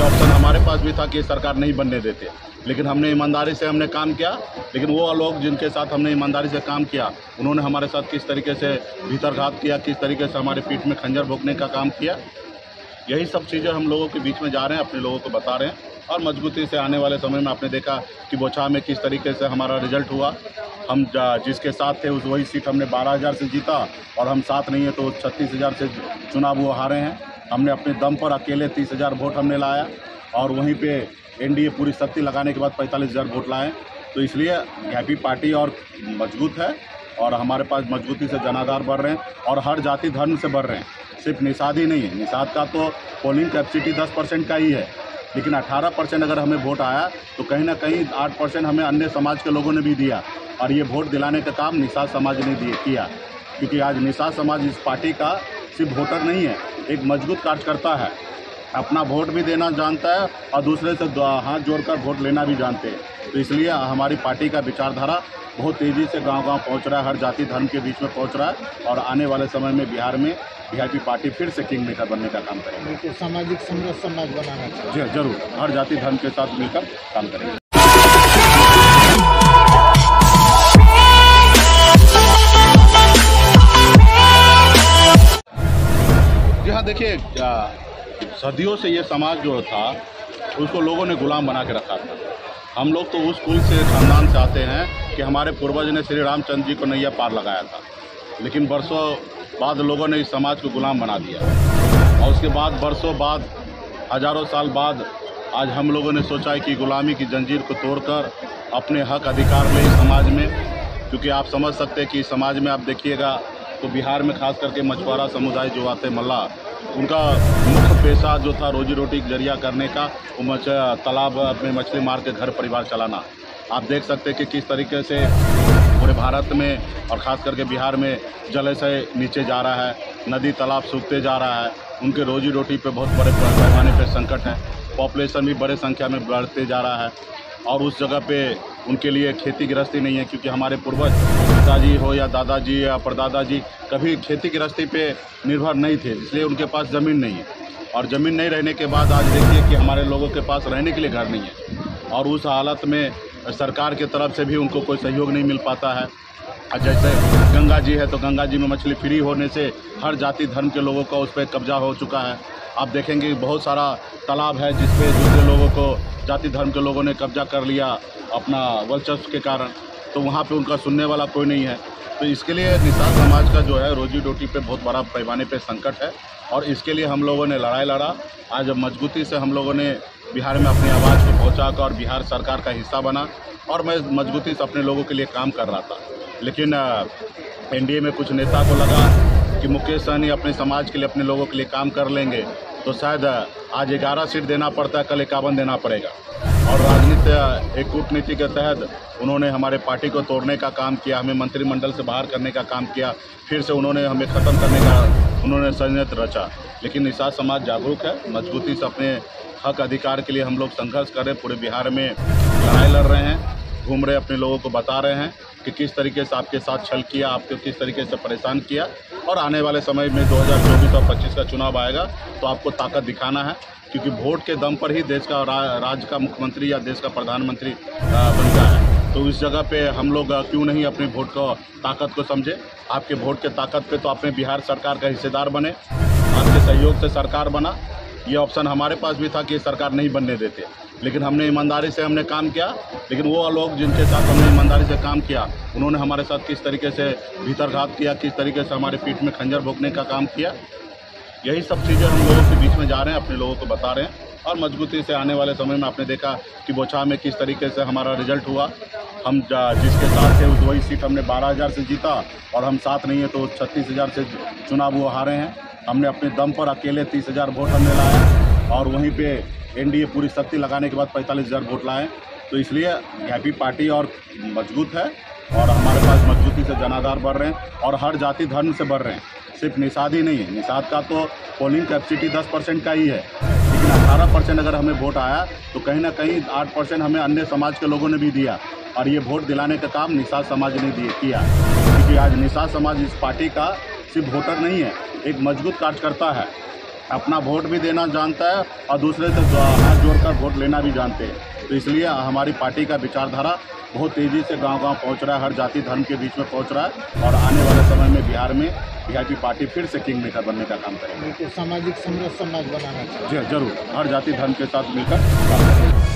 ये ऑप्शन हमारे पास भी था कि सरकार नहीं बनने देते, लेकिन हमने ईमानदारी से हमने काम किया। लेकिन वो लोग जिनके साथ हमने ईमानदारी से काम किया, उन्होंने हमारे साथ किस तरीके से भीतरघात किया, किस तरीके से हमारे पीठ में खंजर भोंकने का काम किया, यही सब चीज़ें हम लोगों के बीच में जा रहे हैं, अपने लोगों को बता रहे हैं। और मजबूती से आने वाले समय में आपने देखा कि बोछा में किस तरीके से हमारा रिजल्ट हुआ। हम जिसके साथ थे उस वही सीट हमने 12,000 से जीता, और हम साथ नहीं है तो 36,000 से चुनाव वो हारे हैं। हमने अपने दम पर अकेले 30,000 वोट हमने लाया, और वहीं पे एनडीए पूरी शक्ति लगाने के बाद 45,000 वोट लाए। तो इसलिए हैप्पी पार्टी और मजबूत है, और हमारे पास मजबूती से जनाधार बढ़ रहे हैं, और हर जाति धर्म से बढ़ रहे हैं। सिर्फ निषाद ही नहीं है, निषाद का तो पोलिंग कैपेसिटी 10% का ही है, लेकिन 18% अगर हमें वोट आया तो कहीं ना कहीं 8% हमें अन्य समाज के लोगों ने भी दिया। और ये वोट दिलाने का काम निषाद समाज ने किया, क्योंकि आज निषाद समाज इस पार्टी का सिर्फ वोटर नहीं है, एक मजबूत कार्यकर्ता है। अपना वोट भी देना जानता है और दूसरे से हाथ जोड़कर वोट लेना भी जानते हैं। तो इसलिए हमारी पार्टी का विचारधारा बहुत तेज़ी से गांव-गांव पहुंच रहा है, हर जाति धर्म के बीच में पहुंच रहा है। और आने वाले समय में बिहार में बीजेपी पार्टी फिर से किंग मेकर बनने का काम करेगी। सामाजिक समरस समाज बनाना चाहिए, जी जरूर, हर जाति धर्म के साथ मिलकर काम करेंगे। जी हाँ, देखिए, सदियों से ये समाज जो था उसको लोगों ने गुलाम बना के रखा था। हम लोग तो उस कुल से, खानदान से आते हैं कि हमारे पूर्वज ने श्री रामचंद्र जी को नैया पार लगाया था, लेकिन बरसों बाद लोगों ने इस समाज को गुलाम बना दिया। और उसके बाद बरसों बाद, हजारों साल बाद, आज हम लोगों ने सोचा है कि गुलामी की जंजीर को तोड़कर अपने हक अधिकार में इस समाज में, क्योंकि आप समझ सकते हैं कि इस समाज में आप देखिएगा तो बिहार में खास करके मछुआरा समुदाय जो आते हैं, मल्लाह, उनका मुख्य पेशा जो था रोजी रोटी जरिया करने का, वो तालाब में मछली मार के घर परिवार चलाना। आप देख सकते हैं कि किस तरीके से पूरे भारत में और ख़ास करके बिहार में जलाशय नीचे जा रहा है, नदी तालाब सूखते जा रहा है, उनके रोजी रोटी पे बहुत बड़े पैमाने पर संकट है। पॉपुलेशन भी बड़े संख्या में बढ़ते जा रहा है, और उस जगह पे उनके लिए खेती गृहस्थी नहीं है, क्योंकि हमारे पूर्वज पिताजी हो या दादाजी या परदादाजी कभी खेती गृहस्थी पे निर्भर नहीं थे, इसलिए उनके पास ज़मीन नहीं है। और ज़मीन नहीं रहने के बाद आज देखिए कि हमारे लोगों के पास रहने के लिए घर नहीं है, और उस हालत में सरकार के तरफ से भी उनको कोई सहयोग नहीं मिल पाता है। जैसे गंगा जी है तो गंगा जी में मछली फ्री होने से हर जाति धर्म के लोगों का उस पर कब्जा हो चुका है। आप देखेंगे बहुत सारा तालाब है जिस पे दूसरे लोगों को, जाति धर्म के लोगों ने कब्जा कर लिया अपना वर्चस्व के कारण, तो वहाँ पे उनका सुनने वाला कोई नहीं है। तो इसके लिए निषाद समाज का जो है रोजी रोटी पे बहुत बड़ा पैमाने पे संकट है, और इसके लिए हम लोगों ने लड़ाई लड़ा। आज मजबूती से हम लोगों ने बिहार में अपनी आवाज़ को पहुँचाकर और बिहार सरकार का हिस्सा बना, और मैं मजबूती से अपने लोगों के लिए काम कर रहा था। लेकिन एनडीए में कुछ नेता को लगा कि मुकेश सहनी अपने समाज के लिए, अपने लोगों के लिए काम कर लेंगे, तो शायद आज 11 सीट देना पड़ता है, कल 51 देना पड़ेगा। और राजनीति, एक कूटनीति के तहत उन्होंने हमारे पार्टी को तोड़ने का काम किया, हमें मंत्रिमंडल से बाहर करने का काम किया, फिर से उन्होंने हमें ख़त्म करने का उन्होंने षड्यंत्र रचा। लेकिन निषाद समाज जागरूक है, मजबूती से अपने हक अधिकार के लिए हम लोग संघर्ष कर रहे हैं, पूरे बिहार में लड़ाई लड़ रहे हैं, घूम रहे, अपने लोगों को बता रहे हैं कि किस तरीके से आपके साथ छल किया, आपको किस तरीके से परेशान किया। और आने वाले समय में 2024 और 25 का चुनाव आएगा तो आपको ताकत दिखाना है, क्योंकि वोट के दम पर ही देश का, राज्य का मुख्यमंत्री या देश का प्रधानमंत्री बनता है। तो इस जगह पे हम लोग क्यों नहीं अपने वोट को, ताकत को समझे। आपके वोट के ताकत पे तो आपने बिहार सरकार का हिस्सेदार बने, आपके सहयोग से सरकार बना। ये ऑप्शन हमारे पास भी था कि सरकार नहीं बनने देते, लेकिन हमने ईमानदारी से हमने काम किया। लेकिन वो लोग जिनके साथ हमने ईमानदारी से काम किया, उन्होंने हमारे साथ किस तरीके से भीतरघात किया, किस तरीके से हमारे पीठ में खंजर भोंकने का काम किया, यही सब चीज़ें हम लोगों के बीच में जा रहे हैं, अपने लोगों को बता रहे हैं। और मजबूती से आने वाले समय में आपने देखा कि बोछा में किस तरीके से हमारा रिजल्ट हुआ। हम जिसके साथ थे उस वही सीट हमने 12,000 से जीता, और हम साथ नहीं है तो 36,000 से चुनाव वो हारे हैं। हमने अपने दम पर अकेले 30,000 वोट हमने लाया, और वहीं पे एनडीए पूरी शक्ति लगाने के बाद 45,000 वोट लाए। तो इसलिए हैप्पी पार्टी और मजबूत है, और हमारे पास मजबूती से जनाधार बढ़ रहे हैं, और हर जाति धर्म से बढ़ रहे हैं। सिर्फ निषाद ही नहीं है, निषाद का तो पोलिंग कैपेसिटी 10% का ही है, लेकिन 18% अगर हमें वोट आया तो कहीं ना कहीं 8% हमें अन्य समाज के लोगों ने भी दिया। और ये वोट दिलाने का काम निषाद समाज ने किया, क्योंकि आज निषाद समाज इस पार्टी का सिर्फ वोटर नहीं है, एक मजबूत कार्यकर्ता है। अपना वोट भी देना जानता है और दूसरे से हाथ जोड़कर वोट लेना भी जानते हैं। तो इसलिए हमारी पार्टी का विचारधारा बहुत तेज़ी से गांव-गांव पहुंच रहा है, हर जाति धर्म के बीच में पहुंच रहा है और आने वाले समय में बिहार में वीआईपी पार्टी फिर से किंग मेकर बनने का काम करेगी। सामाजिक समरस समाज बनाना चाहिए, जी जरूर, हर जाति धर्म के साथ मिलकर।